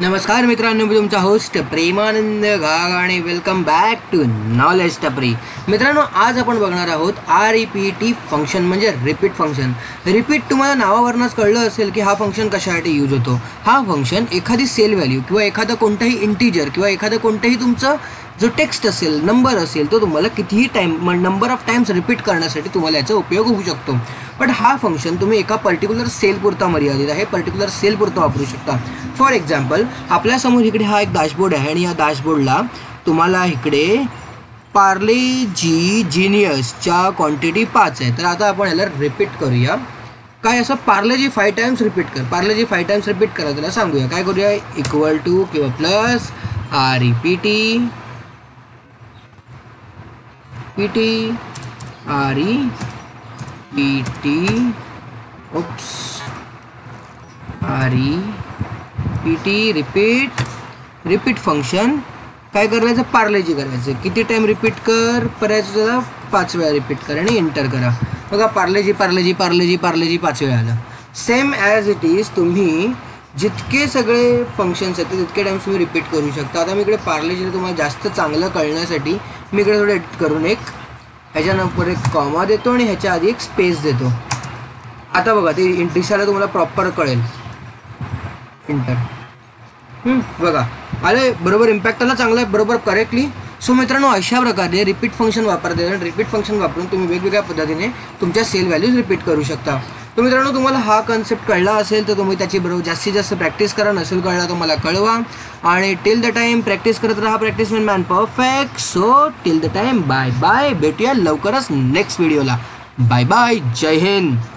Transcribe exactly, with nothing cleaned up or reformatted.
नमस्कार मित्रांनो, मी तुमचा होस्ट प्रेमानंद गाग आणि वेलकम बॅक टू नॉलेज टपरी। मित्रांनो, आज आपण बघणार आहोत R E P T function म्हणजे रिपीट फंक्शन। रिपीट तुम्हाला नावावरूनच कळलं असेल की हा फंक्शन कशासाठी यूज होतो। हा फंक्शन एखादी सेल व्हॅल्यू किंवा एखादा कोणताही इंटीजर किंवा एखादा कोणताही तुमचं जो टेक्स्ट असेल, नंबर असेल, तो तुम्हाला कितीही time number of times repeat करण्यासाठी तुम्हाला याचा उपयोग होऊ शकतो। बट हा फंक्शन तुम्ही एका पर्टिक्युलर सेलपुरता मर्यादित आहे, पर्टिक्युलर सेलपुरता वापरू शकता। फॉर एक्झाम्पल, आपल्यासमोर इकडे हा एक डॅशबोर्ड आहे आणि या डॅशबोर्डला तुम्हाला इकडे पार्ले जी जिनियसच्या क्वांटिटी पाच आहे। तर आता आपण याला रिपीट करूया। काय असं Parle G five times repeat कर, Parle G five times repeat करा त्याला सांगूया। काय करूया, इक्वल टू किंवा plus R E P T P T R E P T oops R E P T repeat repeat function. काय करायचं, पार्लेजी करायचं। किती टाइम रिपीट कर करायचं त्याला, पाच वेळा रिपीट कर आणि एंटर करा। बघा, पार्लेजी पार्लेजी पार्लेजी पार्लेजी पाच वेळा आलं। सेम ॲज इट इज तुम्ही जितके सगळे फंक्शन्स आहेत तितके टाइम्स तुम्ही रिपीट करू शकता। आता मी इकडे पार्लेजीला तुम्हाला जास्त चांगलं कळण्यासाठी मी इकडे थोडं एडिट करून एक ह्याच्यानंतर एक कॉमा देतो आणि ह्याच्या आधी एक स्पेस देतो। आता बघा, ते दिसायला तुम्हाला प्रॉपर कळेल। इंटर बघा आले, बरोबर इम्पॅक्ट आला, चांगला आहे, बरोबर करेक्टली। सो मित्रांनो, अशा प्रकारे रिपीट फंक्शन वापरता येईल। रिपीट फंक्शन वापरून तुम्ही वेगवेगळ्या पद्धतीने तुमच्या सेल व्हॅल्यूज रिपीट करू शकता। तो मित्रांनो, तुम्हाला हा कॉन्सेप्ट कळला असेल तर तुम्ही त्याची बरोबर जास्तीत जास्त प्रॅक्टिस करा। नसेल कळला तर मला कळवा आणि टिल द टाइम प्रॅक्टिस करत राहा। Practice men man perfect. So till the time bye bye, भेटूया लवकरच नेक्स्ट व्हिडिओला। बाय बाय, जय हिंद।